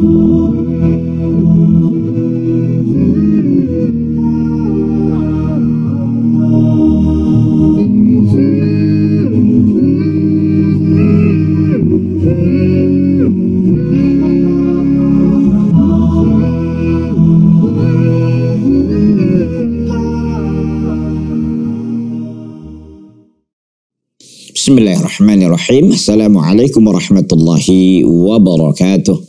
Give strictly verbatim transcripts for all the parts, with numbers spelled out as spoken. Bismillahirrahmanirrahim. Assalamualaikum warahmatullahi wabarakatuh.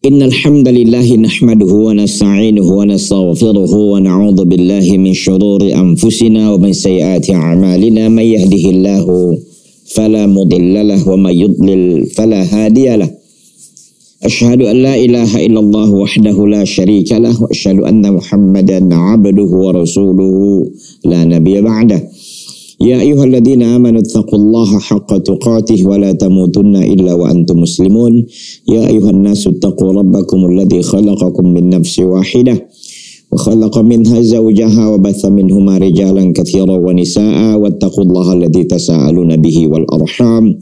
Innal hamdalillahi nahmaduhu wa nasta'inuhu wa nastaghfiruhu wa na'udzu billahi min syururi anfusina wa min sayyiati a'malina may yahdihillahu fala mudilla lahu wa may yudlil fala hadiyalah. Asyhadu an la ilaha illallah wahdahu la syarika lah wa asyhadu anna Muhammadan 'abduhu wa rasuluhu la nabiyya ba'dahu. Ya ayyuhalladzina amanu taqullaha haqqa tuqatih wa la tamutunna illa wa antum muslimun. Ya ayyuhan nasu taqu rabbakum alladzi khalaqakum min nafsin wahidah wa khalaqa minha zawjaha wa batha minhuma rijalan katsiran wa nisaa wattaqullaha alladzi tasaaluna bihi wal arham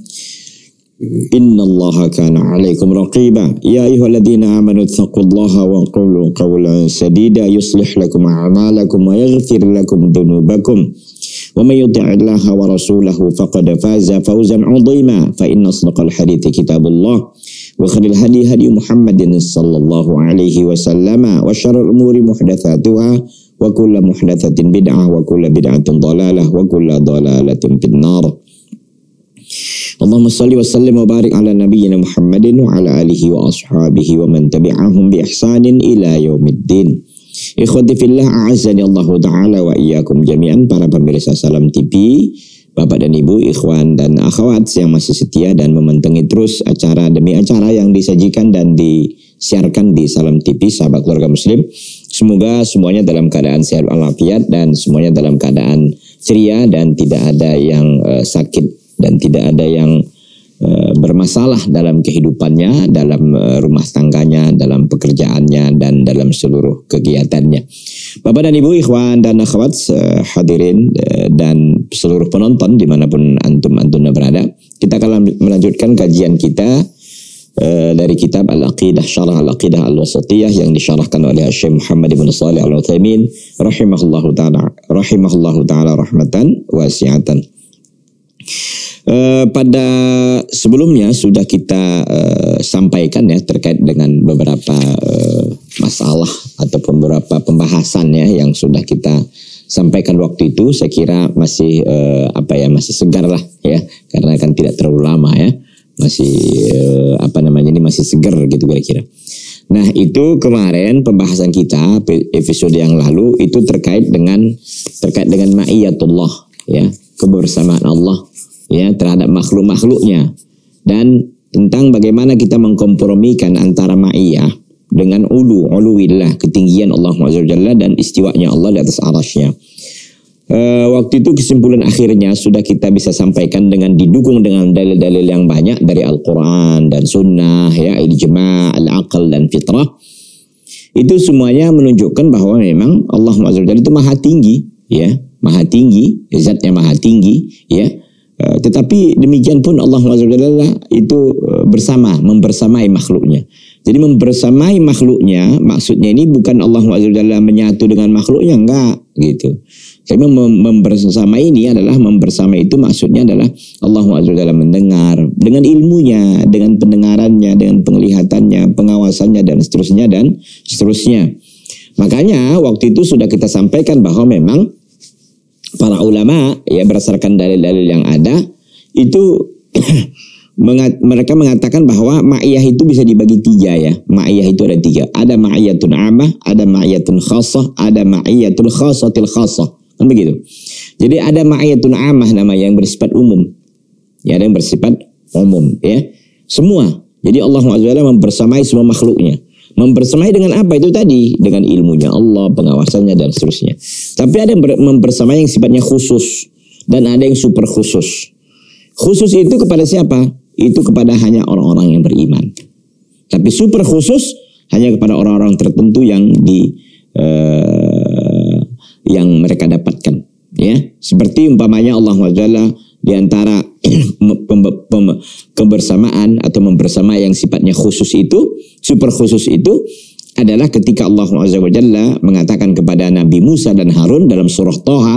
innallaha kana 'alaikum raqiba. Ya ayyuhalladzina amanu taqullaha wa qulu qawlan sadida yuslih lakum a'malakum wa yaghfir lakum dhunubakum. وَمَنْ يُطِعِ اللَّهَ وَرَسُولَهُ فَقَدْ فَازَ فَوْزًا عَظِيمًا فَإِنَّ أَصْدَقَ الْحَدِيثِ كِتَابُ اللَّهِ وَخَيْرَ الْهَدْيِ هَدْيُ مُحَمَّدٍ صَلَّى اللَّهُ عَلَيْهِ وَسَلَّمَ وَشَرَّ الْأُمُورِ مُحْدَثَاتُهَا وَكُلُّ مُحْدَثَةٍ بِدْعَةٌ وَكُلُّ بِدْعَةٍ ضَلَالَةٌ وَكُلُّ ضَلَالَةٍ فِي النَّارِ. Allahumma salli wa sallim wa barik ala nabiyyina Muhammadin wa ala alihi wa ashabihi wa man tabi'ahum bi ihsanin ila yaumiddin. Ikhwati fillah, a'azzani Allahu ta'ala wa iyyakum jami'an. Para pemirsa Salam T V, Bapak dan Ibu, ikhwan dan akhwat yang masih setia dan mementengi terus acara demi acara yang disajikan dan disiarkan di Salam T V, sahabat keluarga muslim. Semoga semuanya dalam keadaan sehat walafiat dan semuanya dalam keadaan ceria dan tidak ada yang uh, sakit dan tidak ada yang uh, bermasalah dalam kehidupannya, dalam uh, rumah tangganya, dalam pekerjaannya, dan dalam seluruh kegiatannya. Bapak dan Ibu, ikhwan dan akhwat, hadirin dan seluruh penonton dimanapun antum-antumnya berada, kita akan melanjutkan kajian kita dari kitab Al-Aqidah, Syarah Al-Aqidah Al-Wasatiyah yang disyarahkan oleh Syekh Muhammad Ibn Salih Al-Utsaimin rahimahullahu ta'ala rahimahullahu ta'ala rahmatan wasi'atan. Uh, pada sebelumnya sudah kita uh, sampaikan ya terkait dengan beberapa uh, masalah ataupun beberapa pembahasan ya yang sudah kita sampaikan waktu itu. Saya kira masih uh, apa ya masih segar lah ya, karena kan tidak terlalu lama ya, masih uh, apa namanya ini masih segar gitu kira-kira. Nah, itu kemarin pembahasan kita episode yang lalu itu terkait dengan terkait dengan ma'iyatullah ya, kebersamaan Allah ya terhadap makhluk-makhluknya, dan tentang bagaimana kita mengkompromikan antara ma'iyah dengan ulu, uluwillah, ketinggian Allah subhanahu wa taala dan istiwanya Allah di atas arasy-Nya. E, waktu itu kesimpulan akhirnya sudah kita bisa sampaikan dengan didukung dengan dalil-dalil yang banyak dari Al-Quran dan Sunnah ya, ijma', al-aql dan fitrah. Itu semuanya menunjukkan bahwa memang Allah subhanahu wa taala itu maha tinggi ya, maha tinggi, zatnya maha tinggi ya. Uh, tetapi demikian pun Allah subhanahu wa taala itu uh, bersama, membersamai makhluknya. Jadi membersamai makhluknya, maksudnya ini bukan Allah subhanahu wa taala menyatu dengan makhluknya, enggak gitu. Tapi membersamai ini adalah, membersamai itu maksudnya adalah Allah subhanahu wa taala mendengar dengan ilmunya, dengan pendengarannya, dengan penglihatannya, pengawasannya, dan seterusnya, dan seterusnya. Makanya waktu itu sudah kita sampaikan bahwa memang para ulama ya berdasarkan dalil-dalil yang ada itu mereka mengatakan bahwa ma'iyah itu bisa dibagi tiga ya. Ma'iyah itu ada tiga. Ada ma'iyatun amah, ada ma'iyatun khasah, ada ma'iyatun khasatil khasah. Kan begitu. Jadi ada ma'iyatun amah namanya yang bersifat umum. Ya, ada yang bersifat umum ya. Semua. Jadi Allah subhanahu wa taala membersamai semua makhluknya. Membersamai dengan apa itu tadi? Dengan ilmunya Allah, pengawasannya, dan seterusnya. Tapi ada yang membersamai yang sifatnya khusus. Dan ada yang super khusus. Khusus itu kepada siapa? Itu kepada hanya orang-orang yang beriman. Tapi super khusus hanya kepada orang-orang tertentu yang di uh, yang mereka dapatkan. Ya, seperti umpamanya Allah subhanahu wa taala di antara kebersamaan atau membersama yang sifatnya khusus itu, super khusus itu adalah ketika Allah Azza wa Jalla mengatakan kepada Nabi Musa dan Harun dalam surah Toha,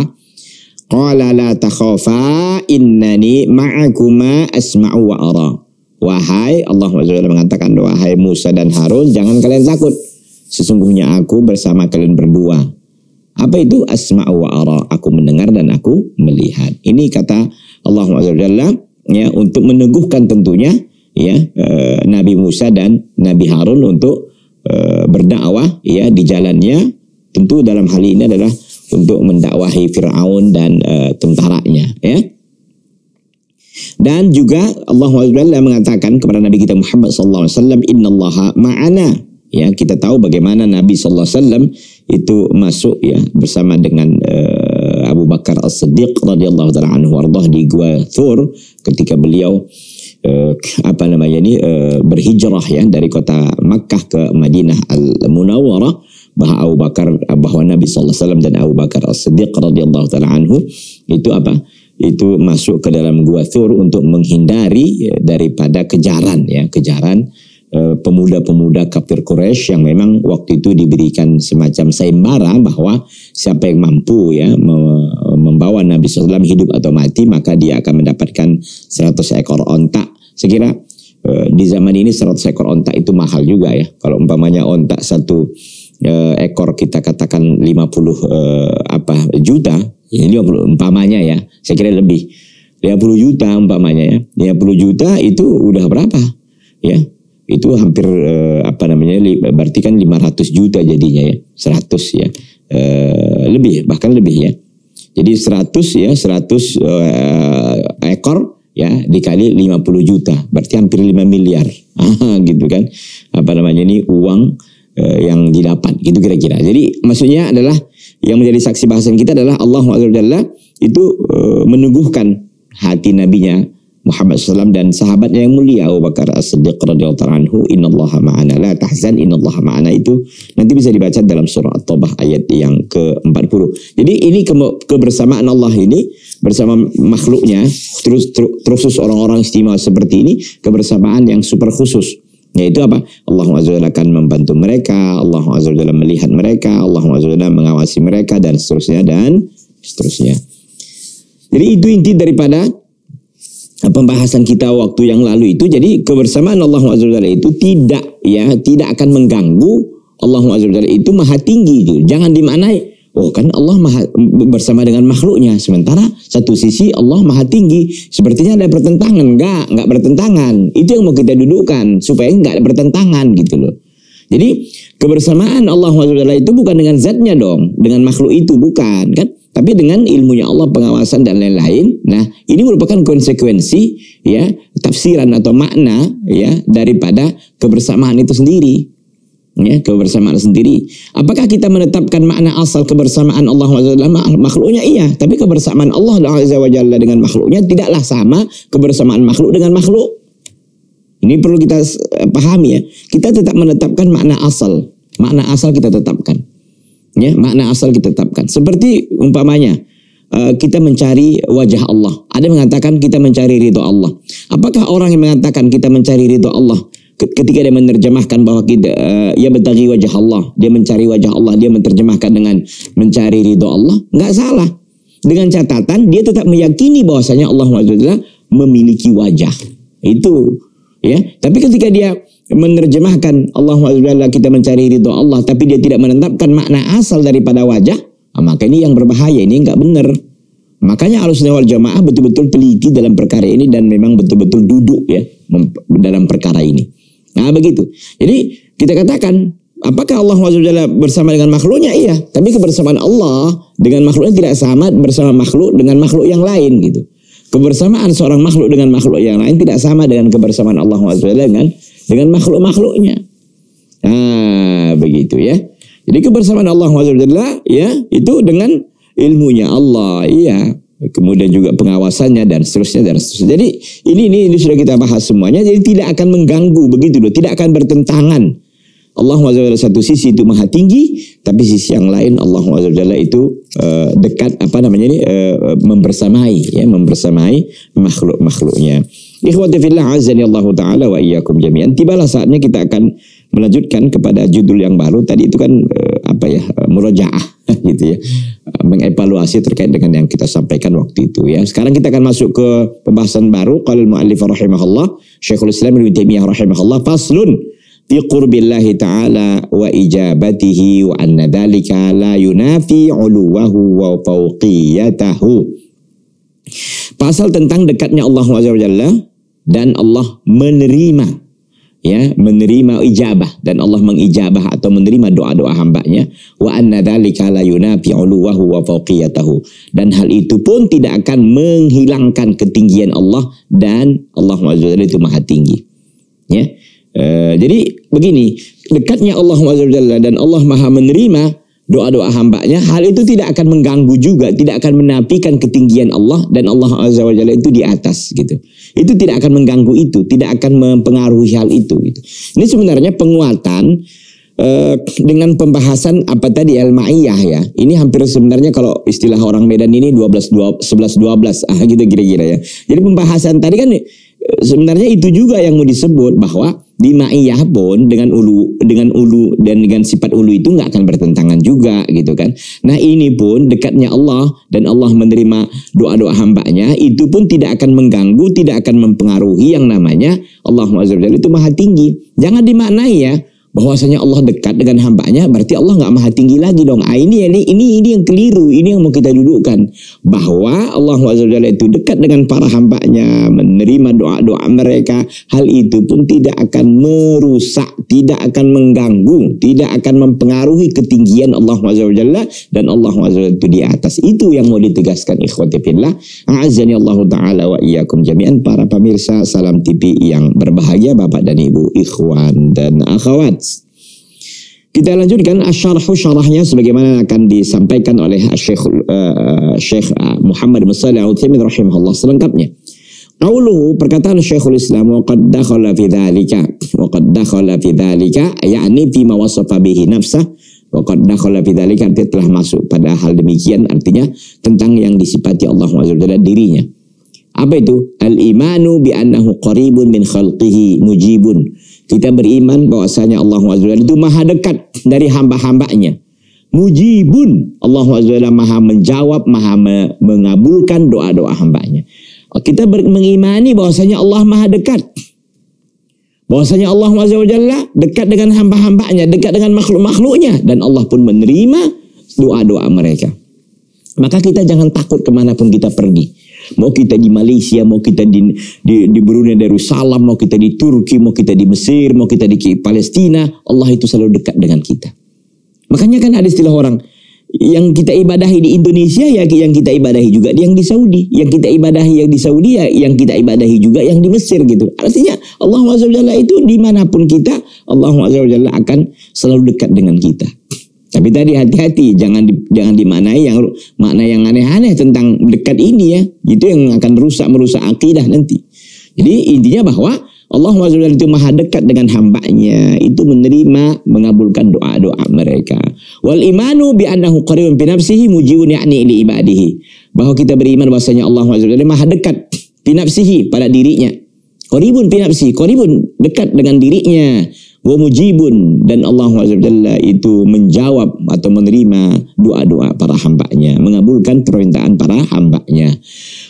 qala la takhafa innani ma'akuma asma'u wa ara. Wahai Allah Azza wa Jalla mengatakan, wahai Musa dan Harun, jangan kalian takut, sesungguhnya aku bersama kalian berdua. Apa itu asma'u wa ara? Aku mendengar dan aku melihat. Ini kata Allah Azza wa Jalla ya, untuk meneguhkan tentunya ya eh, Nabi Musa dan Nabi Harun untuk eh, berdakwah ya di jalannya, tentu dalam hal ini adalah untuk mendakwahi Firaun dan eh, tentaranya ya. Dan juga Allah Azza wa Jalla mengatakan kepada Nabi kita Muhammad sallallahu alaihi wasallam, innallaha ma'ana. Ya, kita tahu bagaimana Nabi sallallahu alaihi wasallam itu masuk ya bersama dengan uh, Abu Bakar al-Sidiq radhiyallahu taala anhu wardah di Gua Thur ketika beliau uh, apa namanya ini uh, berhijrah ya dari kota Makkah ke Madinah al-Munawwarah, bahwa Abu Bakar bahwa Nabi sallallahu alaihi wasallam dan Abu Bakar al-Sidiq radhiyallahu taala anhu itu apa? Itu masuk ke dalam Gua Thur untuk menghindari daripada kejaran ya, kejaran pemuda-pemuda kafir Quraisy yang memang waktu itu diberikan semacam sayembara bahwa siapa yang mampu ya membawa Nabi sallallahu alaihi wasallam hidup atau mati maka dia akan mendapatkan seratus ekor onta. Saya kira di zaman ini seratus ekor onta itu mahal juga ya. Kalau umpamanya onta satu ekor kita katakan lima puluh apa juta, ini umpamanya ya. Saya kira lebih lima puluh juta umpamanya ya. lima puluh juta itu udah berapa? Ya. Itu hampir eh, apa namanya berarti kan lima ratus juta jadinya ya, seratus ya, eh, lebih bahkan lebih ya, jadi seratus ya, seratus eh, ekor ya dikali lima puluh juta berarti hampir lima miliar gitu kan, apa namanya ini uang eh, yang didapat gitu kira-kira. Jadi maksudnya adalah yang menjadi saksi bahasan kita adalah Allah Azza itu eh, meneguhkan hati nabinya Muhammad sallallahu alaihi wasallam dan sahabatnya yang mulia Abu Bakar as-Siddiq radhiyallahu anhu, innallaha ma'ana la tahzan innallaha ma'ana, itu nanti bisa dibaca dalam surah At-Taubah ayat yang ke empat puluh. Jadi ini ke kebersamaan Allah ini bersama makhluknya, terus terus orang-orang istimewa seperti ini, kebersamaan yang super khusus. Yaitu apa? Allah Azza wa Jalla akan membantu mereka, Allah Azza wa Jalla melihat mereka, Allah Azza wa Jalla mengawasi mereka dan seterusnya dan seterusnya. Jadi itu inti daripada pembahasan kita waktu yang lalu itu. Jadi kebersamaan Allah Azza wa Jalla itu tidak ya, tidak akan mengganggu. Allah Azza wa Jalla itu maha tinggi itu. Jangan dimaknai, oh kan Allah maha, bersama dengan makhluknya. Sementara satu sisi Allah maha tinggi. Sepertinya ada pertentangan. Enggak, enggak bertentangan. Itu yang mau kita dudukkan supaya enggak bertentangan gitu loh. Jadi kebersamaan Allah Azza wa Jalla itu bukan dengan zatnya dong, dengan makhluk itu bukan kan? Tapi dengan ilmunya Allah, pengawasan dan lain-lain. Nah, ini merupakan konsekuensi ya, tafsiran atau makna ya daripada kebersamaan itu sendiri. Ya, kebersamaan sendiri. Apakah kita menetapkan makna asal kebersamaan Allah Azza wa Jalla makhluknya? Iya, tapi kebersamaan Allah Azza wa Jalla dengan makhluknya tidaklah sama kebersamaan makhluk dengan makhluk. Ini perlu kita pahami ya. Kita tetap menetapkan makna asal. Makna asal kita tetapkan. Ya, makna asal kita tetapkan. Seperti umpamanya kita mencari wajah Allah. Ada yang mengatakan kita mencari ridho Allah. Apakah orang yang mengatakan kita mencari ridho Allah ketika dia menerjemahkan bahwa kita ya betagi wajah Allah, dia mencari wajah Allah, dia menerjemahkan dengan mencari ridho Allah, nggak salah. Dengan catatan dia tetap meyakini bahwasanya Allah Subhanahu wa taala memiliki wajah. Itu ya. Tapi ketika dia menerjemahkan Allah Azza kita mencari ridho Allah, tapi dia tidak menetapkan makna asal daripada wajah, nah, maka ini yang berbahaya, ini nggak benar. Makanya Ahlussunnah wal Jamaah betul-betul teliti dalam perkara ini dan memang betul-betul duduk ya dalam perkara ini. Nah begitu. Jadi kita katakan, apakah Allah Azza bersama dengan makhluknya? Iya. Tapi kebersamaan Allah dengan makhluknya tidak sama bersama makhluk dengan makhluk yang lain gitu. Kebersamaan seorang makhluk dengan makhluk yang lain tidak sama dengan kebersamaan Allah Azza dengan dengan makhluk-makhluknya. Nah, begitu ya. Jadi kebersamaan Allah Azza wa Jalla ya, itu dengan ilmunya Allah, iya. Kemudian juga pengawasannya dan seterusnya dan seterusnya. Jadi ini ini, ini sudah kita bahas semuanya. Jadi tidak akan mengganggu begitu loh, tidak akan bertentangan. Allah subhanahu wa taala satu sisi itu maha tinggi, tapi sisi yang lain Allah subhanahu wa taala itu uh, dekat, apa namanya ini, uh, membersamai, ya, membersamai makhluk-makhluknya. Ikhwati fillah azani Allah ta'ala wa iyyakum jami'an. Tibalah saatnya kita akan melanjutkan kepada judul yang baru. Tadi itu kan uh, apa ya, uh, murajaah gitu ya, uh, mengevaluasi terkait dengan yang kita sampaikan waktu itu ya. Sekarang kita akan masuk ke pembahasan baru. Qala al-mu'allif rahimahullah, Syekhul Islam Ibnu Taimiyah rahimahullah, faslun fi qurbillahi ta'ala wa ijabatihi wa anna dhalika la yunafi uluwahu wa fawqiyatahu. Pasal tentang dekatnya Allah subhanahu wa taala dan Allah menerima, ya, menerima ijabah, dan Allah mengijabah atau menerima doa-doa hambanya. Wa anna dhalika la yunafi uluwahu wa fawqiyatahu, dan hal itu pun tidak akan menghilangkan ketinggian Allah, dan Allah subhanahu wa taala itu maha tinggi, ya. Uh, jadi begini, dekatnya Allah subhanahu wa taala dan Allah maha menerima doa-doa hambanya, hal itu tidak akan mengganggu juga, tidak akan menafikan ketinggian Allah, dan Allah subhanahu wa taala itu di atas gitu. Itu tidak akan mengganggu itu, tidak akan mempengaruhi hal itu gitu. Ini sebenarnya penguatan uh, dengan pembahasan apa tadi, al-ma'iyah ya. Ini hampir sebenarnya kalau istilah orang Medan ini dua belas dua belas ah gitu kira-kira ya. Jadi pembahasan tadi kan sebenarnya itu juga yang mau disebut, bahwa di ma'iyah pun dengan ulu dengan ulu dan dengan sifat ulu itu nggak akan bertentangan juga gitu kan. Nah ini pun dekatnya Allah dan Allah menerima doa-doa hambanya itu pun tidak akan mengganggu, tidak akan mempengaruhi yang namanya Allah azza wajalla itu maha tinggi. Jangan dimaknai ya bahwasanya Allah dekat dengan hambanya berarti Allah nggak maha tinggi lagi dong. Ah, ini, ini ini ini yang keliru, ini yang mau kita dudukkan, bahwa Allah subhanahu wa taala itu dekat dengan para hambanya, menerima doa-doa mereka, hal itu pun tidak akan merusak, tidak akan mengganggu, tidak akan mempengaruhi ketinggian Allah subhanahu wa taala, dan Allah subhanahu wa taala itu di atas. Itu yang mau ditegaskan, ikhwati fillah a'azzani Allah ta'ala wa iyyakum jami'an. Para pemirsa Salam T V yang berbahagia, bapak dan ibu, ikhwan dan akhwat, kita lanjutkan asyarhu syarahnya sebagaimana akan disampaikan oleh Syekh uh, Syekh Muhammad Ibn Salih Al-Utsaimin rahimahullah selengkapnya. Qauluhu, perkataan Syekhul Islam, wa qad dakhala fi dzalika, wa qad dakhala fi dzalika, yakni fi ma wasafa bihi nafsah, wa qad dakhala fi dzalika, artinya telah masuk pada hal demikian, artinya tentang yang disifati Allah azza wajalla dirinya. Apa itu? Al-imanu bi annahu qaribun min khalqihi mujibun. Kita beriman bahwasanya Allah subhanahu wa taala itu maha dekat dari hamba-hambanya. Mujibun, Allah subhanahu wa taala maha menjawab, maha me mengabulkan doa-doa hambanya. Kita mengimani bahwasanya Allah maha dekat, bahwasanya Allah subhanahu wa taala dekat dengan hamba-hambanya, dekat dengan makhluk-makhluknya, dan Allah pun menerima doa-doa mereka. Maka kita jangan takut kemanapun kita pergi. Mau kita di Malaysia, mau kita di, di, di Brunei Darussalam, mau kita di Turki, mau kita di Mesir, mau kita di Palestina, Allah itu selalu dekat dengan kita. Makanya kan ada istilah orang, yang kita ibadahi di Indonesia ya yang kita ibadahi juga yang di Saudi, yang kita ibadahi yang di Saudi ya yang kita ibadahi juga yang di Mesir gitu. Artinya Allah subhanahu wa taala itu dimanapun kita, Allah subhanahu wa taala akan selalu dekat dengan kita. Tapi tadi hati-hati, jangan di, jangan dimaknai yang makna yang aneh-aneh tentang dekat ini ya. Itu yang akan rusak merusak akidah nanti. Jadi intinya bahwa Allah subhanahu wa taala itu maha dekat dengan hambanya, itu menerima, mengabulkan doa-doa mereka. Wal imanu bi annahu qaribun bi nafsihi mujibun ya'ni li ibadihi. Bahwa kita beriman bahwasanya Allah subhanahu wa taala maha dekat bi nafsihi, pada dirinya. Qaribun bi nafsihi, qaribun dekat dengan dirinya. Wa mujibun, dan Allah subhanahu wa taala itu menjawab atau menerima doa-doa para hambanya, mengabulkan permintaan para hambanya.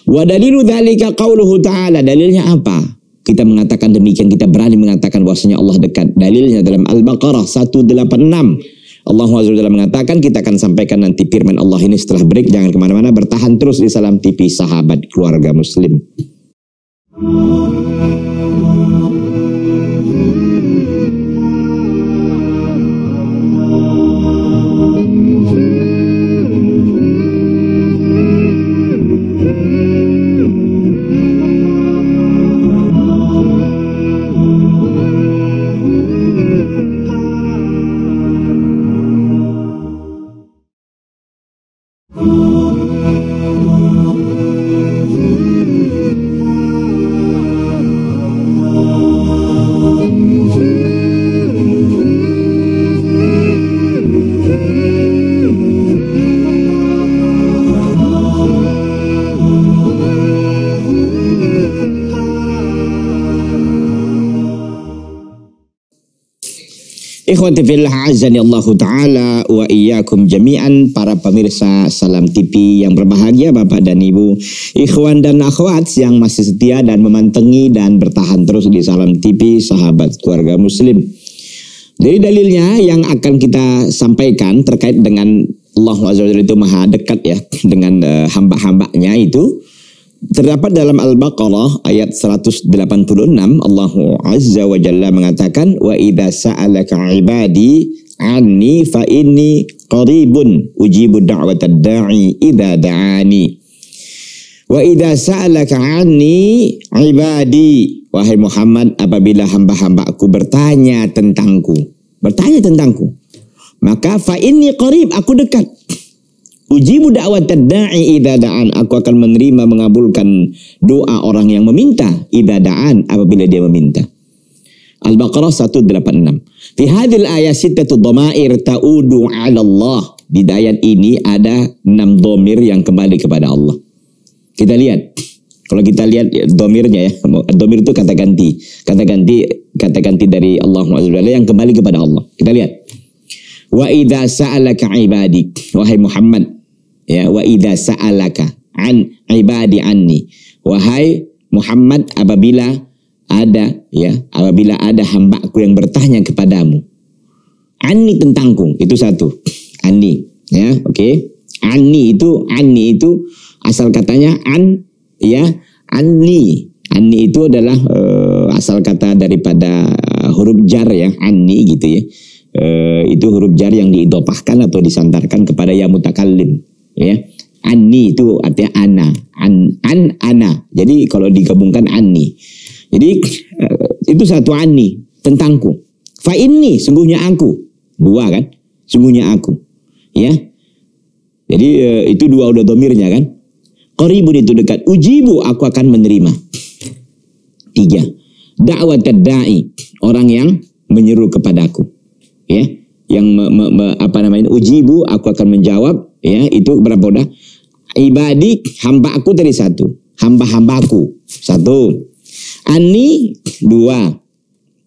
Wa dalilu dzalika qauluhu ta'ala, dalilnya apa? Kita mengatakan demikian, kita berani mengatakan bahwasanya Allah dekat. Dalilnya dalam Al-Baqarah seratus delapan puluh enam. Allah subhanahu wa taala mengatakan, kita akan sampaikan nanti firman Allah ini setelah break. Jangan kemana-mana, bertahan terus di Salam T V, sahabat keluarga muslim. Oh, Ikhwati fillah azanillahu ta'ala wa iyyakum jami'an, para pemirsa Salam T V yang berbahagia, Bapak dan Ibu, ikhwan dan akhwat yang masih setia dan memantengi dan bertahan terus di Salam T V, sahabat keluarga muslim. Jadi dalilnya yang akan kita sampaikan terkait dengan Allah Azza wa Jalla itu maha dekat ya dengan uh, hamba-hambanya itu terdapat dalam Al-Baqarah ayat seratus delapan puluh enam. Allah Azza wa Jalla mengatakan, wa idza sa'alaka 'ibadi anni fa inni qaribun ujibu da'watad da'i idza da'ani. Wa idza sa'alaka 'anni 'ibadi, wahai Muhammad, apabila hamba-hambaku bertanya tentangku, bertanya tentangku, maka fa inni qarib, aku dekat. Ujibu da'watad da'i idza da'an, aku akan menerima, mengabulkan doa orang yang meminta, idza da'an, apabila dia meminta. Al-Baqarah seratus delapan puluh enam. Fi hadhil ayat sittatu dhamair ta'udu 'ala Allah. Di ayat ini ada enam dhamir yang kembali kepada Allah. Kita lihat. Kalau kita lihat dhamirnya ya, dhamir itu kata ganti. Kata ganti kata ganti dari Allah Subhanahu wa ta'ala yang kembali kepada Allah. Kita lihat. Wa idza sa'alaka 'ibadi, wahai Muhammad, ya, wa idza sa'alaka an ibadi anni, wahai Muhammad, apabila ada ya apabila ada hambaku yang bertanya kepadamu, anni, tentangku, itu satu, anni ya, oke okay. anni itu anni itu asal katanya an ya anni anni itu adalah uh, asal kata daripada uh, huruf jar ya, anni gitu ya, uh, itu huruf jar yang diidhofahkan atau disantarkan kepada ya mutakallim. Ya, anni itu artinya ana, an, an ana. Jadi kalau digabungkan anni. Jadi itu satu, anni, tentangku. Fa inni, sungguhnya aku. Dua kan? Sungguhnya aku. Ya. Jadi itu dua udah domirnya kan? Qaribun itu dekat. Ujibu, aku akan menerima. Tiga. Da'watad da'i, orang yang menyeru kepadaku. Ya, yang me, me, me, apa namanya? Ujibu, aku akan menjawab. Ya, itu berapa udah? Ibadi, hambaku tadi satu. Hamba-hambaku, satu. Ani, dua.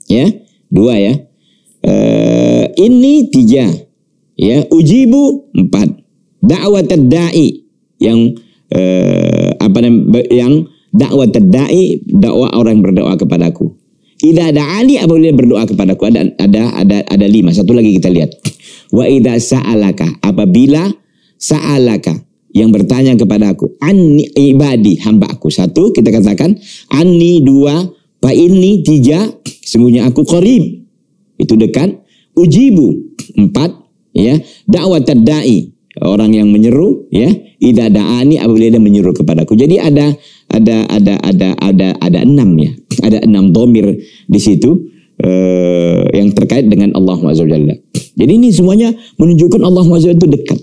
Ya, dua ya. E, ini, tiga. Ya, ujibu, empat. Da'watad da'i, yang, e, apa namanya, yang da'watad da'i, dakwah orang berdoa kepadaku. Idza da'ani, apabila berdoa kepadaku, ada, ada, ada, ada lima. Satu lagi kita lihat. Wa idza sa'alaka, apabila sa'alaka, yang bertanya kepada aku, anni, ibadi, hamba aku, satu, kita katakan anni, dua, fa inni, tiga, sungguhnya aku, qarib, itu dekat, ujibu, empat, ya, da'watad da'i, orang yang menyeru, ya, idza da'ani, apabila dia menyeru kepadaku. Jadi ada ada ada ada ada ada enam ya, ada enam dhamir di situ eh, yang terkait dengan Allah Azza wa Jalla. Jadi ini semuanya menunjukkan Allah Azza wa Jalla itu dekat.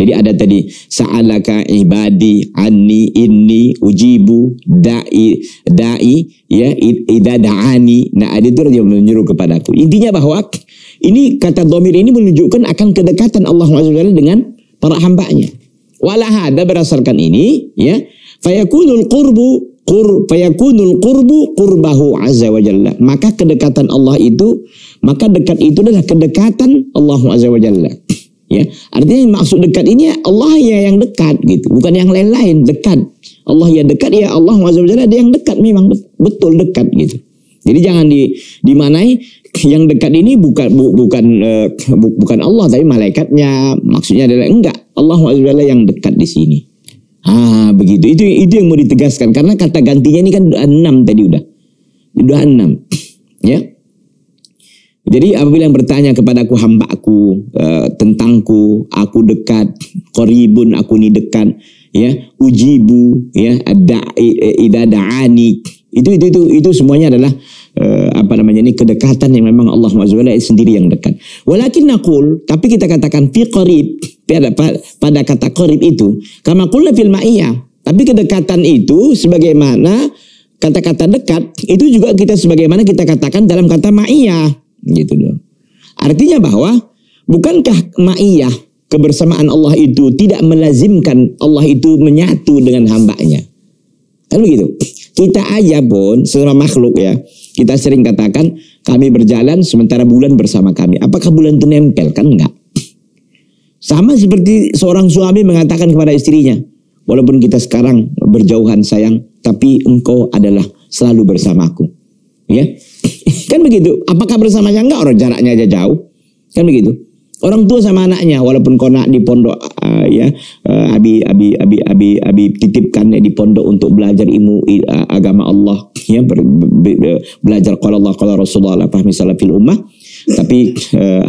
Jadi ada tadi sa'alaka ibadi anni inni ujibu da'i da'i ya idza da'ani. Nah, ada itu dia menyuruh kepadaku. Intinya bahwa ini kata dhamir ini menunjukkan akan kedekatan Allah Azza wa Jalla dengan para hambanya. Walahada, berdasarkan ini ya, fayakunul qurbu qur fayakunul qurbu qurbahu azza wa jalla. Maka kedekatan Allah itu, maka dekat itu adalah kedekatan Allah Azza wa Jalla. Ya, artinya yang maksud dekat ini Allah ya yang dekat gitu, bukan yang lain-lain. Dekat Allah ya dekat, ya Allah Azza wa Jalla ada yang dekat, memang betul dekat gitu. Jadi jangan di dimanai yang dekat ini bukan bu, bukan uh, bu, bukan Allah tapi malaikatnya, maksudnya adalah enggak, Allah Azza wa Jalla yang dekat di sini. Ah, begitu. Itu itu yang mau ditegaskan, karena kata gantinya ini kan enam tadi udah. Udah enam. Ya. Jadi apabila yang bertanya kepadaku hambaku, e, tentangku, aku dekat, qaribun, aku ni dekat, ya, ujibu, ya, idza da'ani, itu itu itu itu semuanya adalah e, apa namanya ini kedekatan yang memang Allah Subhanahu wa ta'ala sendiri yang dekat. Walakin naqul, tapi kita katakan fi qarib, pada, pada kata qarib itu, kama qulna fil ma'iyah, tapi kedekatan itu sebagaimana kata-kata dekat itu juga kita sebagaimana kita katakan dalam kata ma'iyah. Gitu dong. Artinya bahwa bukankah ma'iyah, kebersamaan Allah itu tidak melazimkan Allah itu menyatu dengan hambanya? Kan begitu. Kita aja pun, sesama makhluk ya, kita sering katakan Kami berjalan sementara bulan bersama kami. Apakah bulan itu nempel? Kan enggak. Sama seperti seorang suami mengatakan kepada istrinya, walaupun kita sekarang berjauhan sayang, tapi engkau adalah selalu bersamaku. Ya? Kan begitu. Apakah bersamanya? Enggak, orang jaraknya aja jauh. Kan begitu. Orang tua sama anaknya, walaupun konak di pondok uh, ya, uh, abi abi abi abi abi titipkan ya, di pondok untuk belajar ilmu uh, agama Allah, ya ber, be, be, belajar qala Allah qala Rasulullah fahmi salafil ummah, tapi uh,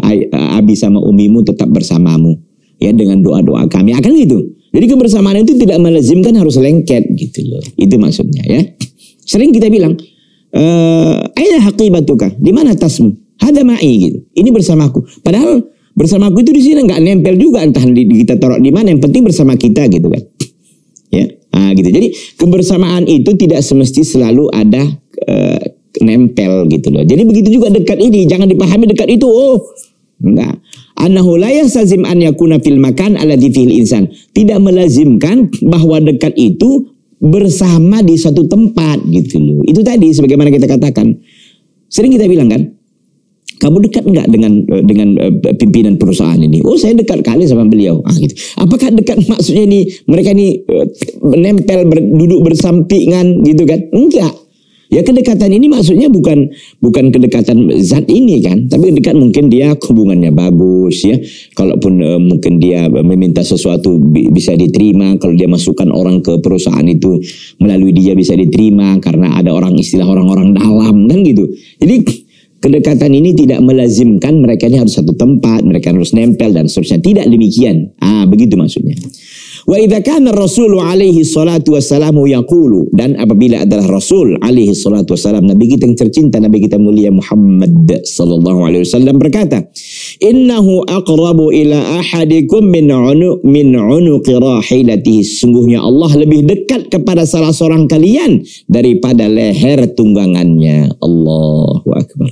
abi sama umimu tetap bersamamu ya dengan doa-doa kami. Akan gitu. Jadi kebersamaan itu tidak melazimkan harus lengket gitu loh. Itu maksudnya ya. Sering kita bilang eh aina haqibatuka? Di mana tasmu? Hada ma'i gitu. Ini bersamaku. Padahal bersamaku itu di sini nggak nempel juga, entah kita taruh di mana, yang penting bersama kita gitu kan. Ya, nah, gitu. Jadi kebersamaan itu tidak semesti selalu ada uh, nempel gitu loh. Jadi begitu juga dekat ini, jangan dipahami dekat itu oh. Enggak. Annahu la yasazim an yakuna fil makan alladzi fil insan. Tidak melazimkan bahwa dekat itu bersama di suatu tempat gitu loh. Itu tadi sebagaimana kita katakan. Sering kita bilang kan, kamu dekat nggak dengan dengan pimpinan perusahaan ini? Oh, saya dekat kali sama beliau. Ah, gitu. Apakah dekat maksudnya ini mereka ini menempel ber, duduk bersampingan gitu kan? Enggak. Ya kedekatan ini maksudnya bukan bukan kedekatan zat ini kan, tapi dekat mungkin dia hubungannya bagus ya. Kalaupun uh, mungkin dia meminta sesuatu bi bisa diterima, kalau dia masukkan orang ke perusahaan itu melalui dia bisa diterima karena ada orang istilah orang-orang dalam kan gitu. Jadi kedekatan ini tidak melazimkan mereka ini harus satu tempat, mereka harus nempel dan seterusnya. Tidak demikian. Ah, begitu maksudnya. Wa idza kana Rasul alaihi salatu wassalamu yaqulu, dan apabila adalah Rasul alaihi salatu wassalam, Nabi kita yang tercinta, Nabi kita mulia Muhammad sallallahu alaihi wasallam berkata, "Innahu aqrabu ila ahadikum min unuq min unuq rahilatihi." Sungguhnya Allah lebih dekat kepada salah seorang kalian daripada leher tunggangannya. Allahu akbar.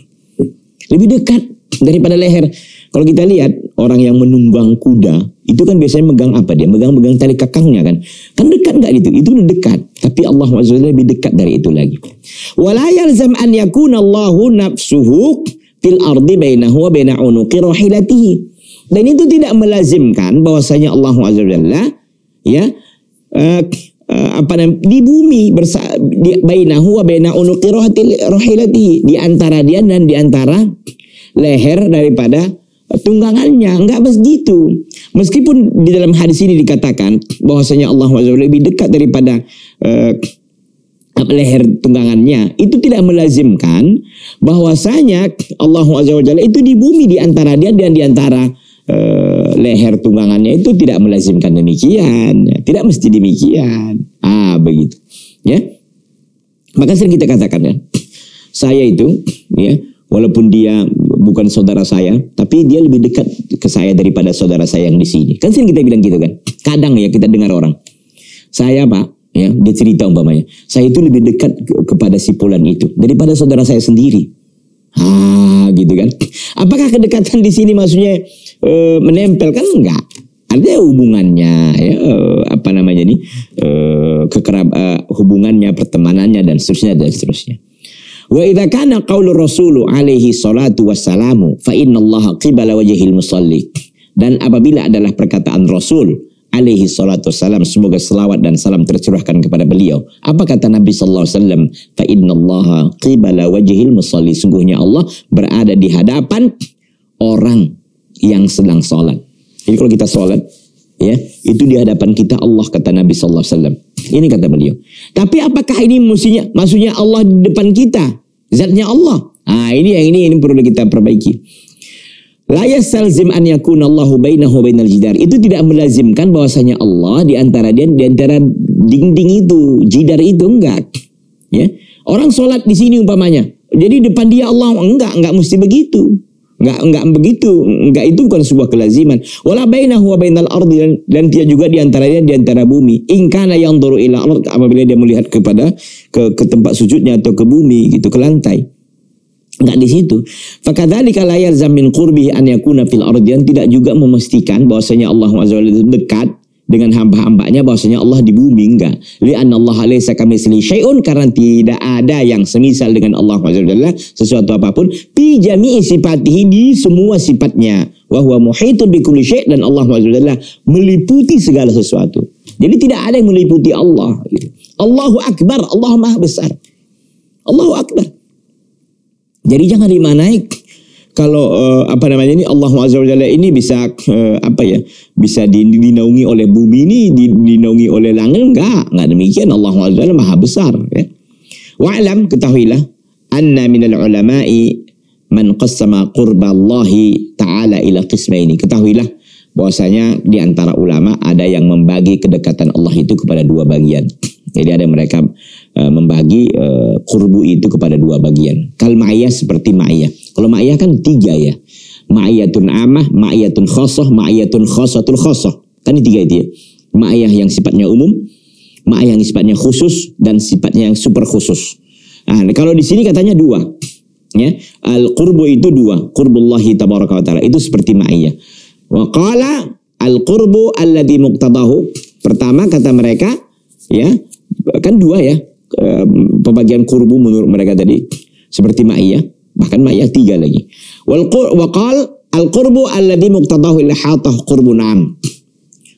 Lebih dekat daripada leher. Kalau kita lihat orang yang menunggang kuda, itu kan biasanya megang apa dia? Megang-megang tali kakangnya kan. Kan dekat enggak itu? Itu dekat. Tapi Allah subhanahu wa taala lebih dekat dari itu lagi. Wala yalzam an yakuna Allahu nafsuhu fil ardi bainahu wa baina unuqi rahilatihi. Dan itu tidak melazimkan bahwasanya Allah subhanahu wa taala ya uh, uh, apa namanya di bumi bersa di bainahu wa baina unuqi rahilatihi, di antara dia dan di antara leher daripada tunggangannya. Enggak begitu. Meskipun di dalam hadis ini dikatakan bahwasanya Allah subhanahu wa taala lebih dekat daripada uh, leher tunggangannya, itu tidak melazimkan bahwasanya Allah subhanahu wa taala itu di bumi di antara dia dan di antara uh, leher tunggangannya. Itu tidak melazimkan demikian. Tidak mesti demikian. Ah, begitu. Ya. Maka sering kita katakan ya, saya itu ya, walaupun dia bukan saudara saya, tapi dia lebih dekat ke saya daripada saudara saya yang di sini. Kan sering kita bilang gitu kan. Kadang ya kita dengar orang. Saya Pak, ya, dia cerita umpamanya. Saya itu lebih dekat ke kepada si Pulan itu daripada saudara saya sendiri. Ah, gitu kan. Apakah kedekatan di sini maksudnya e, menempel? Kan enggak. Ada hubungannya, ya, e, apa namanya nih, e, kekerab, e, hubungannya, pertemanannya, dan seterusnya, dan seterusnya. Wa idza kana qaulu Rasul alaihi salatu wassalamu fa inna Allah qibala wajhil musalli. Dan apabila adalah perkataan Rasul alaihi salatu wassalam, semoga selawat dan salam tercurahkan kepada beliau. Apa kata Nabi sallallahu alaihi wasallam? Fa inna Allah qibala wajhil musalli. Sungguhnya Allah berada di hadapan orang yang sedang salat. Jadi kalau kita salat ya, itu di hadapan kita Allah, kata Nabi sallallahu alaihi wasallam. Ini kata beliau. Tapi apakah ini mestinya maksudnya Allah di depan kita? Zatnya Allah. Ah, ini yang ini ini perlu kita perbaiki. La yasalzim an yakuna Allahu bainahu bainal jidar. Itu tidak melazimkan bahwasanya Allah di antara dia di antara dinding itu, jidar itu, enggak. Ya. Orang salat di sini umpamanya. Jadi depan dia Allah, enggak, enggak mesti begitu. Enggak, enggak begitu. Enggak, itu bukan sebuah kelaziman. Wala bainahu wa bainal ardi, dan, dan dia juga di antaranya di antara bumi. In kana yanzuru ila ard, apabila dia melihat kepada ke, ke tempat sujudnya atau ke bumi gitu, ke lantai. Enggak di situ. Fakadzalika la yalzam min qurbihi an yakuna fil ardi, tidak juga memastikan bahwasanya Allah subhanahu wa taala dekat dengan hamba-hambanya bahwasanya Allah di bumi, enggak. Li'annallaha laysa kamitslihi syai'un, karena tidak ada yang semisal dengan Allah azza wajalla sesuatu apapun. Fi jami'i sifatihi, di semua sifatnya. Wa huwa muhitun bi kulli syai', dan Allah azza wajalla meliputi segala sesuatu. Jadi tidak ada yang meliputi Allah gitu. Allahu akbar, Allah Maha Besar. Allahu akbar. Jadi jangan dimanai kalau uh, apa namanya ini Allah azza wajalla ini bisa uh, apa ya, bisa dinaungi oleh bumi, ini dinaungi oleh langit, enggak, enggak demikian. Allah azza wajalla Maha Besar ya. Wa'lam, ketahuilah, anna minal ulama'i man qassama qurba Allahi ta'ala ila qismaini. Ketahuilah bahwasanya di antara ulama ada yang membagi kedekatan Allah itu kepada dua bagian. Jadi ada mereka uh, membagi uh, kurbu itu kepada dua bagian. Kal ma'iyah, seperti ma'iyah. Kalau ma'iyah kan tiga ya. Ma'iyatun amah, ma'iyatun khosoh, ma'iyatun khosotul khosoh. Kan ini tiga itu ya. Ma'iyah yang sifatnya umum, ma'iyah yang sifatnya khusus, dan sifatnya yang super khusus. Nah, kalau di sini katanya dua. Ya, al-qurbu itu dua. Qurbullahi tabaraka wa ta'ala. Itu seperti ma'iyah. Wa qala al-qurbu alladhi muqtadahu. Pertama kata mereka, ya, kan dua ya, pembagian kurbu menurut mereka tadi seperti ma'iyah, bahkan ma'iyah tiga lagi. Wal qal al qurbu alladhi muqtadahu ihatah qurbun am,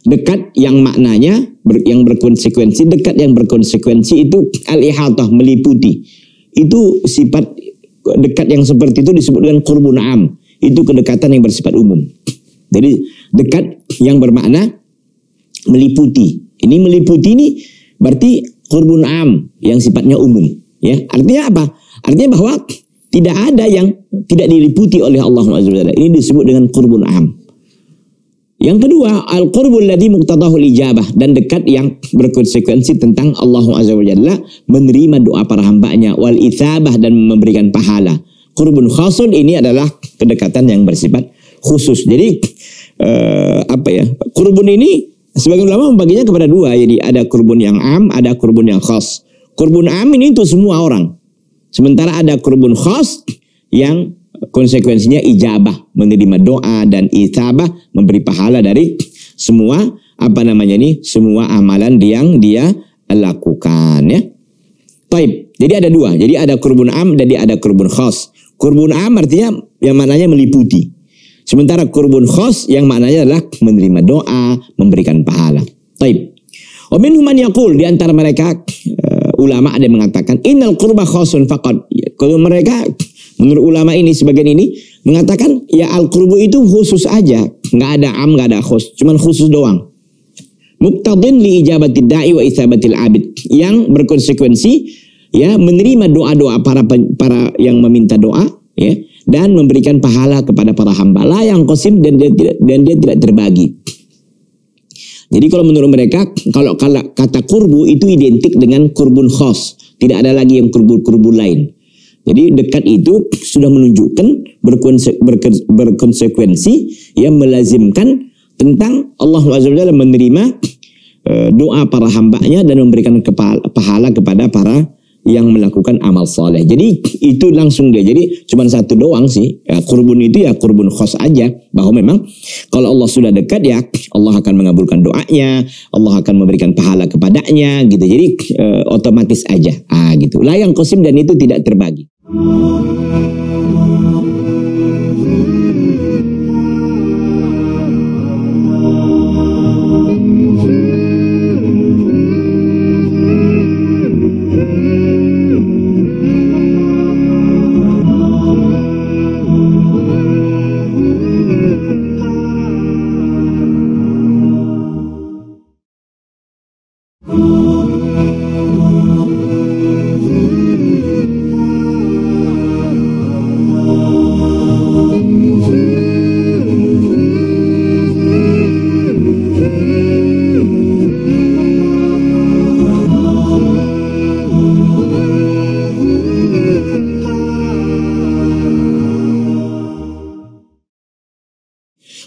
dekat yang maknanya yang berkonsekuensi, dekat yang berkonsekuensi itu al ihatah, meliputi. Itu sifat dekat yang seperti itu disebut dengan qurbun am, itu kedekatan yang bersifat umum. Jadi dekat yang bermakna meliputi. Ini meliputi ini berarti qurbun am yang sifatnya umum ya. Artinya apa? Artinya bahwa tidak ada yang tidak diliputi oleh Allah azza wajalla. Ini disebut dengan qurbun am. Yang kedua, al qurbul ladzi muqtadahu ijabah, dan dekat yang berkonsekuensi tentang Allah azza wajalla menerima doa para hambanya, wal itsabah, dan memberikan pahala. Qurbun khasun ini adalah kedekatan yang bersifat khusus. Jadi eh, apa ya? Qurbun ini sebagian ulama membaginya kepada dua, jadi ada kurbun yang am, ada kurbun yang khas. Kurbun am ini untuk semua orang. Sementara ada kurbun khas yang konsekuensinya ijabah, menerima doa, dan itsabah, memberi pahala dari semua apa namanya ini, semua amalan yang dia lakukan ya. Taib. Jadi ada dua. Jadi ada kurbun am, jadi ada kurbun khas. Kurbun am artinya yang maknanya meliputi. Sementara kurbun khos yang maknanya adalah menerima doa, memberikan pahala. Taib. Wa minhum man yaqul, di antara mereka uh, ulama ada yang mengatakan innal qurba khosun faqad. Kalau mereka menurut ulama ini sebagian ini mengatakan ya al qurbu itu khusus aja, enggak ada am, enggak ada khos, cuman khusus doang. Muqtadin li ijabatid da'i wa itsabatil abid, yang berkonsekuensi ya menerima doa-doa para para yang meminta doa ya, dan memberikan pahala kepada para hamba, la yang qasim, dan dia tidak dan dia tidak terbagi. Jadi kalau menurut mereka, kalau kata kurbu itu identik dengan kurbun khos, tidak ada lagi yang kurbun-kurbun lain. Jadi dekat itu sudah menunjukkan berkonse, berke, berkonsekuensi yang melazimkan tentang Allah azza wajalla menerima e, doa para hambanya dan memberikan kepala, pahala kepada para yang melakukan amal soleh. Jadi itu langsung dia. Jadi cuma satu doang sih. Ya, kurbun itu ya kurbun khos aja. Bahwa memang kalau Allah sudah dekat ya Allah akan mengabulkan doanya, Allah akan memberikan pahala kepadanya gitu. Jadi e, otomatis aja. Ah gitu. Lah yang qasim, dan itu tidak terbagi.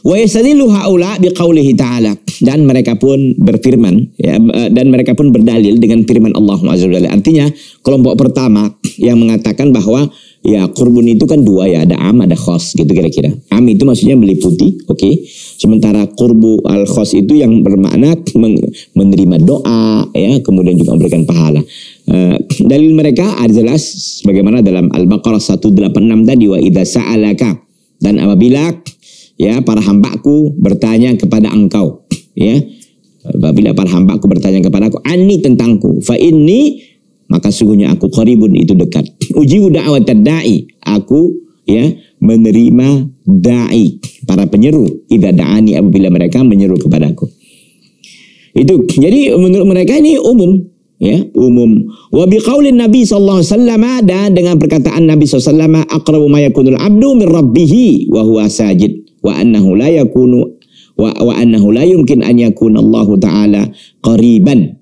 Wa yastadillu haula biqaulihi ta'ala, dan mereka pun berfirman ya, dan mereka pun berdalil dengan firman Allah azza wajalla. Artinya kelompok pertama yang mengatakan bahwa Ya, qurbun itu kan dua ya, ada am, ada khos gitu kira-kira. Am itu maksudnya meliputi, oke. Okay? Sementara qurbu al-khos itu yang bermakna menerima doa ya, kemudian juga memberikan pahala. Uh, dalil mereka adalah sebagaimana dalam Al-Baqarah seratus delapan puluh enam tadi, wa idza sa'alaka, dan apabila ya para hambaku bertanya kepada engkau, ya. Apabila para hambaku bertanya kepada aku, anni tentangku, fa inni, maka sungguhnya aku qaribun, itu dekat. Ujibu da'watad da'i, aku ya menerima da'i, para penyeru, idza da'ani, apabila mereka menyeru kepadaku. Itu jadi menurut mereka ini umum ya, umum. Wa biqaulin Nabi sallallahu alaihi wasallam, dan dengan perkataan Nabi sallallahu alaihi wasallam, aqrabu ma yakunul abdu min rabbih wa huwa sajid wa annahu la yakunu wa wa annahu la yumkin an yakuna Allah taala qariban.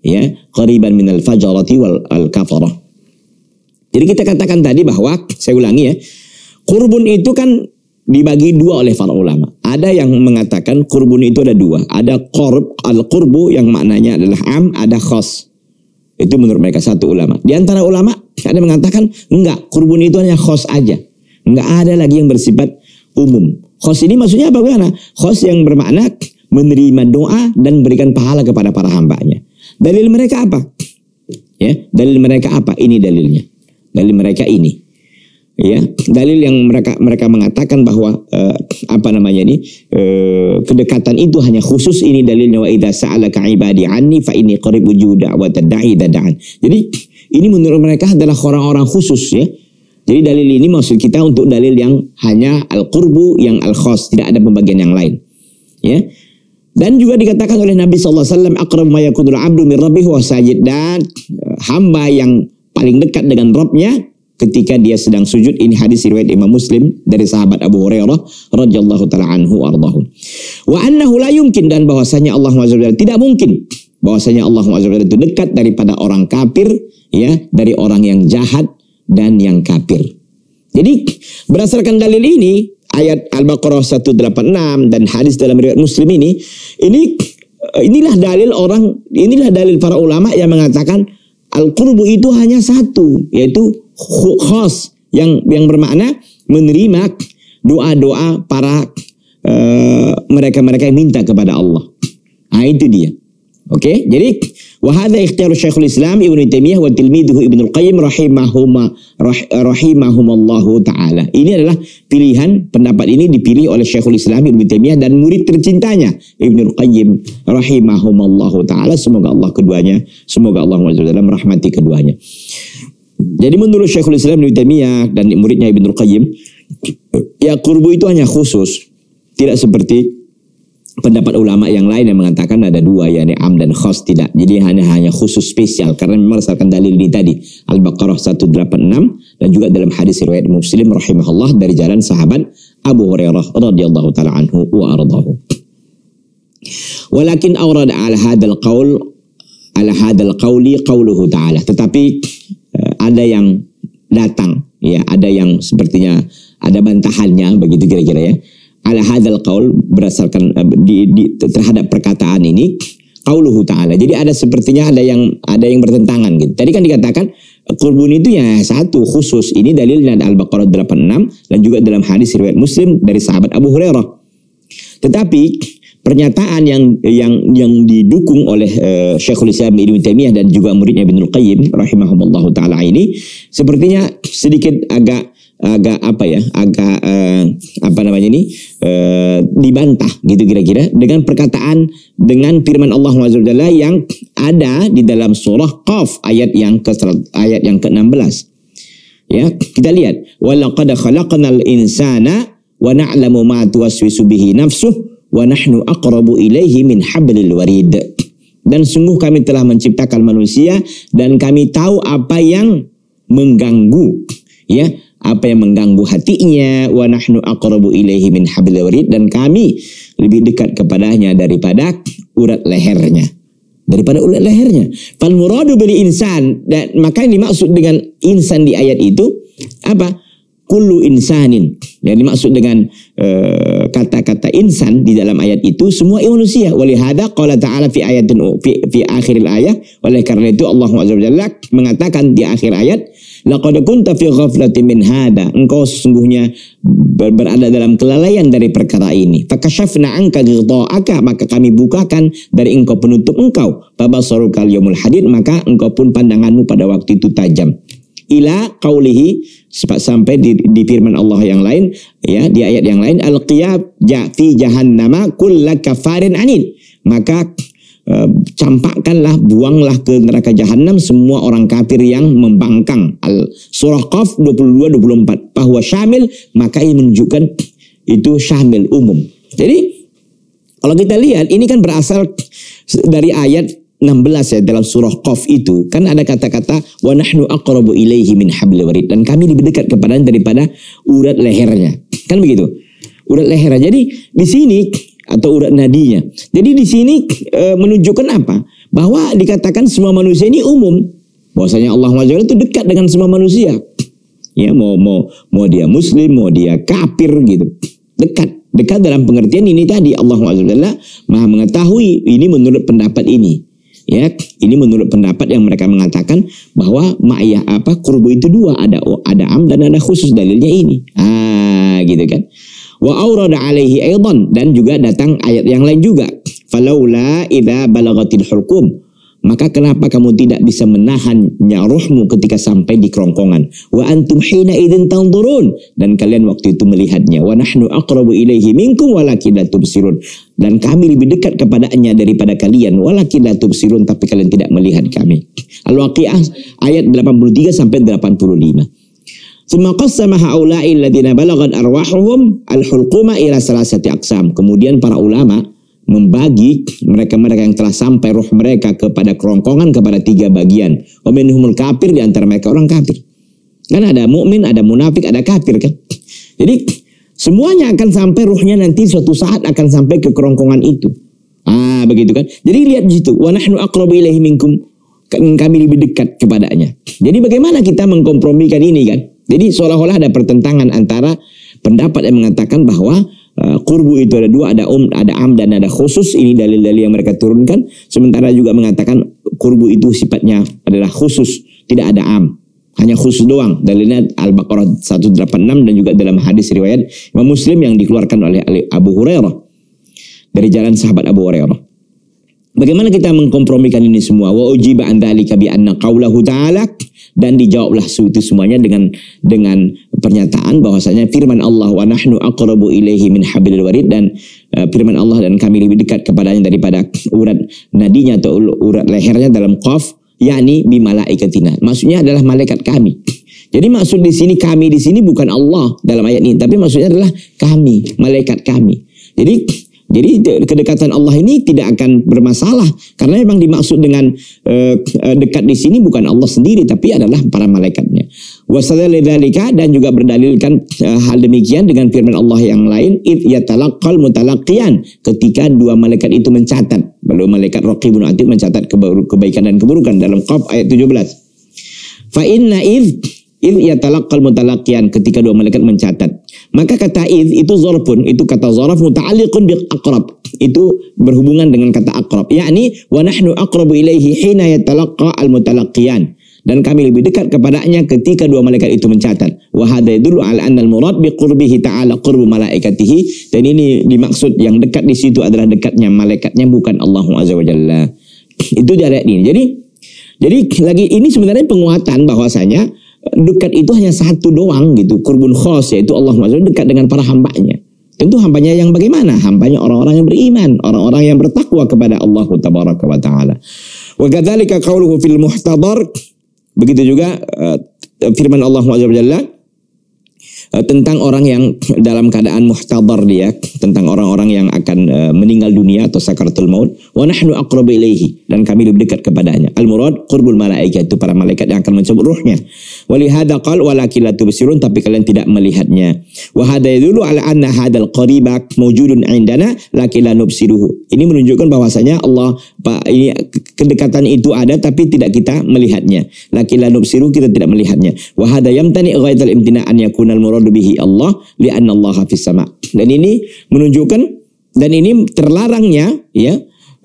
Ya, qariban minal fajarati wal kafarah. Jadi kita katakan tadi bahwa, saya ulangi ya, qurbun itu kan dibagi dua oleh para ulama. Ada yang mengatakan qurbun itu ada dua. Ada qurb, al-qurbu yang maknanya adalah am, ada khos. Itu menurut mereka satu ulama. Di antara ulama ada mengatakan enggak, qurbun itu hanya khos aja. Enggak ada lagi yang bersifat umum. Khos ini maksudnya apa? Khos yang bermakna menerima doa dan berikan pahala kepada para hambanya. Dalil mereka apa? Ya, dalil mereka apa? Ini dalilnya. Dalil mereka ini. Ya, dalil yang mereka mereka mengatakan bahwa uh, apa namanya ini? Uh, kedekatan itu hanya khusus, ini dalilnya, wa idza sa'alaka 'ibadi 'anni fa inni qaribun ujibu da'watad da'i dad'an. Jadi ini menurut mereka adalah orang-orang khusus ya. Jadi dalil ini maksud kita untuk dalil yang hanya al-qurbu, yang al-khos, tidak ada pembagian yang lain. Ya. Dan juga dikatakan oleh Nabi sallallahu alaihi wasallam, aqrabu ma yakunu al-'abdu min rabbih wa sajid, dan hamba yang paling dekat dengan Rabbnya ketika dia sedang sujud. Ini hadis riwayat Imam Muslim dari sahabat Abu Hurairah radhiyallahu taala anhu ardahu. Wa annahu la yumkin, dan bahwasanya Allah azza wajalla tidak mungkin, bahwasanya Allah azza wajalla itu dekat daripada orang kafir ya, dari orang yang jahat dan yang kafir. Jadi berdasarkan dalil ini, ayat Al-Baqarah seratus delapan puluh enam dan hadis dalam riwayat Muslim ini, ini inilah dalil orang, inilah dalil para ulama yang mengatakan al-qurbu itu hanya satu, yaitu khos, yang yang bermakna menerima doa-doa para uh, mereka-mereka yang minta kepada Allah. Nah, itu dia. Oke, okay? Jadi wa hadza ikhtiyaru Syekhul Islam Ibnu Taimiyah wa tilmidhuhu Ibnu Qayyim rahimahuma rahimahumallahu taala. Ini adalah pilihan, pendapat ini dipilih oleh Syekhul Islam Ibnu Taimiyah dan murid tercintanya Ibnu Qayyim rahimahumallahu taala. Semoga Allah keduanya, semoga Allah azza wa jalla merahmati keduanya. Jadi menurut Syekhul Islam Ibnu Taimiyah dan muridnya Ibnu Qayyim, ya qurbu itu hanya khusus, tidak seperti pendapat ulama yang lain yang mengatakan ada dua, yakni am dan khos. Tidak, jadi hanya hanya khusus spesial, karena memang berdasarkan dalil ini tadi Al-Baqarah seratus delapan puluh enam dan juga dalam hadis riwayat Muslim rahimahullah dari jalan sahabat Abu Hurairah radhiyallahu taala anhu wa ardhahu. Walakin awrad ala hadzal qaul ala hadzal qauli qauluhu taala, tetapi ada yang datang ya, ada yang sepertinya ada bantahannya begitu kira-kira ya. Ala hadzal qaul, berdasarkan di, di, terhadap perkataan ini, qauluhu ta'ala. Jadi ada sepertinya ada yang ada yang bertentangan gitu. Tadi kan dikatakan qurbun itu ya satu khusus. Ini dalilnya Al-Baqarah delapan puluh enam dan juga dalam hadis riwayat Muslim dari sahabat Abu Hurairah. Tetapi pernyataan yang yang yang didukung oleh uh, Syekhul Islam Ibnu Taimiyah dan juga muridnya Ibnu Qayyim rahimahumullahu taala ini sepertinya sedikit agak agak apa ya, agak eh, apa namanya ini eh, dibantah gitu kira-kira dengan perkataan, dengan firman Allah azza wajalla yang ada di dalam surah Qaf ayat yang ke ayat yang ke enam belas. Ya, kita lihat, wa laqad khalaqnal insana wa na'lamu ma tuwaswisu bihi nafsuhu wa nahnu aqrabu ilaihi min hablil warid. Dan sungguh kami telah menciptakan manusia dan kami tahu apa yang mengganggu ya, apa yang mengganggu hatinya, wa nahnu aqrabu ilaihi min hablil warid, dan kami lebih dekat kepadanya daripada urat lehernya, daripada urat lehernya. Fal muradu bil insan, dan maka yang dimaksud dengan insan di ayat itu apa? kullu insanin. Yang dimaksud dengan kata-kata uh, insan di dalam ayat itu semua manusia. Walihada qala ta'ala fi ayatin fi, fi akhiril ayah. Oleh karena itu Allah Azza wa Jalla mengatakan di akhir ayat, laqad kunta fi ghaflatin min hada. Engkau sesungguhnya berada dalam kelalaian dari perkara ini. Fakashafna anka ghidha'aka, maka kami bukakan dari engkau penutup engkau. Babasarukal yaumul hadid, maka engkau pun pandanganmu pada waktu itu tajam. Ila qaulihi, sampai di, di firman Allah yang lain, ya, di ayat yang lain, alqiyab fi jahannama kulla kafarin anin, maka e, campakkanlah, buanglah ke neraka jahanam semua orang kafir yang membangkang. Al surah Qaf dua puluh dua dua puluh empat, bahwa syamil, maka ini menunjukkan itu syamil umum. Jadi kalau kita lihat ini kan berasal dari ayat enam belas ya, dalam surah Qaf itu kan ada kata-kata wa nahnu aqrabu ilaihi min hablil warid, dan kami lebih dekat kepadanya daripada urat lehernya, kan begitu, urat lehernya. Jadi di sini, atau urat nadinya. Jadi di sini e, menunjukkan apa? Bahwa dikatakan semua manusia ini umum, bahwasanya Allah Subhanahu wa taala itu dekat dengan semua manusia. Ya, mau mau mau dia muslim, mau dia kafir gitu. Dekat, dekat dalam pengertian ini tadi Allah Subhanahu wa taala Maha mengetahui. Ini menurut pendapat ini. Ya, ini menurut pendapat yang mereka mengatakan bahwa ma'iyah apa kurbu itu dua, ada ada am dan ada khusus, dalilnya ini. Ah, gitu kan. Wa aurada alaihi aidan, dan juga datang ayat yang lain juga. Falaula idza balagatil hulqum, maka kenapa kamu tidak bisa menahannya rohmu ketika sampai di kerongkongan? Wa antum hina idzin tanzurun, dan kalian waktu itu melihatnya. Wa nahnu aqrabu ilaihi minkum walakin la tubsirun, dan kami lebih dekat kepadanya daripada kalian. Walakin la tubsirun, tapi kalian tidak melihat kami. Al-Waqiah ayat delapan puluh tiga sampai delapan puluh lima. Tsumma qassama haula'i alladziina balaghat arwahuhum al-hulquma ila salasati aqsam. Kemudian para ulama membagi mereka-mereka yang telah sampai roh mereka kepada kerongkongan kepada tiga bagian. Wa minhumul kafir, di antara mereka orang kafir. Kan ada mukmin, ada munafik, ada kafir kan. Jadi semuanya akan sampai rohnya nanti suatu saat akan sampai ke kerongkongan itu. Ah, begitu kan. Jadi lihat di situ, wa nahnu aqrabu ilaihi minkum, kami lebih dekat kepadanya. Jadi bagaimana kita mengkompromikan ini kan? Jadi seolah-olah ada pertentangan antara pendapat yang mengatakan bahwa uh, kurbu itu ada dua, ada um, ada am dan ada khusus. Ini dalil-dalil yang mereka turunkan. Sementara juga mengatakan kurbu itu sifatnya adalah khusus, tidak ada am, hanya khusus doang. Dalilnya Al-Baqarah seratus delapan puluh enam dan juga dalam hadis riwayat Imam Muslim yang dikeluarkan oleh Abu Hurairah dari jalan sahabat Abu Hurairah. Bagaimana kita mengkompromikan ini semua? Wa ujiba an dzalika bi anna qaulahu ta'ala, dan dijawablah itu semuanya dengan dengan pernyataan bahwasanya firman Allah wa nahnu aqrabu ilaihi min hablil warid, dan uh, firman Allah, dan kami lebih dekat kepadanya daripada urat nadinya atau urat lehernya dalam Qaf, yakni bi malaikatina. Maksudnya adalah malaikat kami. Jadi maksud di sini kami di sini bukan Allah dalam ayat ini, tapi maksudnya adalah kami, malaikat kami. Jadi Jadi kedekatan Allah ini tidak akan bermasalah, karena memang dimaksud dengan uh, dekat di sini bukan Allah sendiri, tapi adalah para malaikatnya. Wasadali dzalika, dan juga berdalilkan uh, hal demikian dengan firman Allah yang lain, id yatalaqqal mutalaqiyan, ketika dua malaikat itu mencatat, lalu malaikat Raqibun Atid mencatat kebaikan dan keburukan dalam Qaf ayat tujuh belas. Fa inna id, id yatalaqqal mutalaqiyan, ketika dua malaikat mencatat. Maka kata id itu zarfun, itu kata zarf muta'alliqun bil aqrab, itu berhubungan dengan kata aqrab, yakni wa nahnu aqrabu ilaihi hina yatalaqqa al mutalaqiyan, dan kami lebih dekat kepadanya ketika dua malaikat itu mencatat. Wa hadza yadullu ala anna al murad bi qurbihi ta'ala qurbu malaikatihi, dan ini dimaksud yang dekat di situ adalah dekatnya malaikatnya, bukan Allah Azza wa Jalla. Itu dari ini. Jadi jadi lagi ini sebenarnya penguatan bahwasanya dekat itu hanya satu doang gitu, kurbun khos, yaitu Allah maksudnya dekat dengan para hambanya. Tentu hambanya yang bagaimana? Hambanya orang-orang yang beriman, orang-orang yang bertakwa kepada Allah Tabaraka wa Ta'ala. Wa kadzalika qauluhu fil muhtadar, begitu juga uh, firman Allah Tabaraka uh, tentang orang yang dalam keadaan muhtadar, dia tentang orang-orang yang akan uh, meninggal dunia atau sakaratul maut. Wa nahnu aqrabu ilaihi, dan kami lebih dekat kepadanya. Al murad qurbul malaikat, itu para malaikat yang akan mencabut ruhnya. Walihada qal walakin la tubsirun, tapi kalian tidak melihatnya. Wa hadza yadullu ala anna hadzal qariba mawjudun indana lakin la nubsiruhu. Ini menunjukkan bahwasanya Allah Pak, ini kedekatan itu ada tapi tidak kita melihatnya. Lakin la nubsiru, kita tidak melihatnya. Wa hadza yamtani ghaidal imtina an yakuna al murad yuradu bihi Allah li'anna Allah fis sama. Dan ini menunjukkan dan ini terlarangnya ya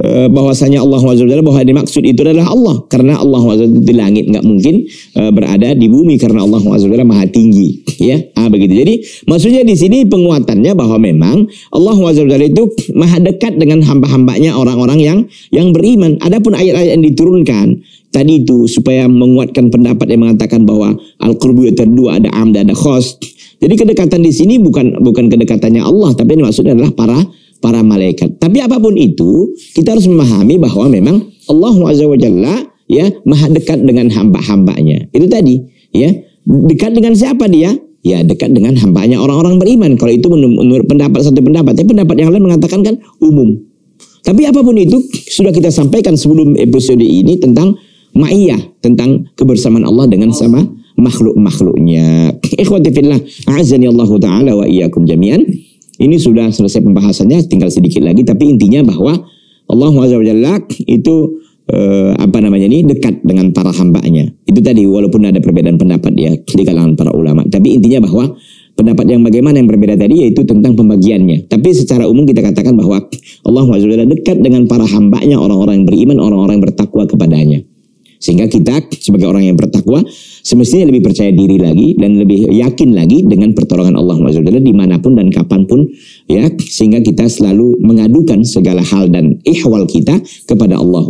bahwasanya Allah subhanahu wa taala, bahwa dimaksud itu adalah Allah, karena Allah subhanahu wa taala di langit, nggak mungkin berada di bumi karena Allah subhanahu wa taala maha tinggi ya. Ah begitu. Jadi maksudnya di sini penguatannya bahwa memang Allah subhanahu wa taala itu maha dekat dengan hamba-hambanya orang-orang yang yang beriman. Adapun ayat-ayat yang diturunkan tadi itu supaya menguatkan pendapat yang mengatakan bahwa al-qurbu terdua ada am dan ada khos. Jadi kedekatan di sini bukan bukan kedekatannya Allah, tapi yang maksudnya adalah para para malaikat. Tapi apapun itu, kita harus memahami bahwa memang Allah azza wa jalla ya maha dekat dengan hamba-hambanya. Itu tadi ya, dekat dengan siapa dia? Ya dekat dengan hambanya orang-orang beriman. Kalau itu menurut pendapat satu pendapat, tapi pendapat yang lain mengatakan kan umum. Tapi apapun itu sudah kita sampaikan sebelum episode ini tentang ma'iyah, tentang kebersamaan Allah dengan sama makhluk-makhluknya. Ikhwati fillah, a'azzani Allah ta'ala wa iyyakum jami'an. Ini sudah selesai pembahasannya, tinggal sedikit lagi. Tapi intinya bahwa Allah subhanahu wa taala itu eh, apa namanya ini dekat dengan para hambanya. Itu tadi walaupun ada perbedaan pendapat ya di kalangan para ulama. Tapi intinya bahwa pendapat yang bagaimana yang berbeda tadi yaitu tentang pembagiannya. Tapi secara umum kita katakan bahwa Allah subhanahu wa taala dekat dengan para hambanya, orang-orang yang beriman, orang-orang yang bertakwa kepadanya. Sehingga kita sebagai orang yang bertakwa semestinya lebih percaya diri lagi dan lebih yakin lagi dengan pertolongan Allah subhanahu wa taala dimanapun dan kapanpun ya, sehingga kita selalu mengadukan segala hal dan ihwal kita kepada Allah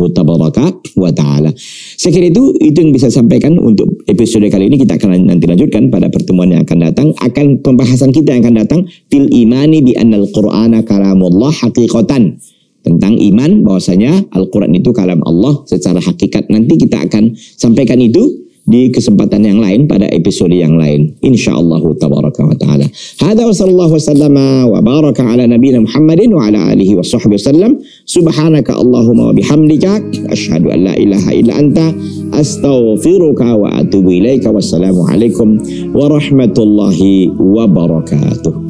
taala. Saya kira itu itu yang bisa sampaikan untuk episode kali ini. Kita akan nanti lanjutkan pada pertemuan yang akan datang akan pembahasan kita yang akan datang fil imani bi annal qur'ana kalamullah haqiqatan. Tentang iman bahwasanya Al-Quran itu kalam Allah secara hakikat. Nanti kita akan sampaikan itu di kesempatan yang lain pada episode yang lain. InsyaAllah tabaraka wa ta'ala. Hadha wa sallallahu wasallama wa baraka ala nabina Muhammadin wa ala alihi wa sahbihi wasallam. Subhanaka Allahumma wa bihamdika. Ashhadu an la ilaha illa anta. Astaghfiruka wa atubu ilaika. Wassalamualaikum warahmatullahi wabarakatuh.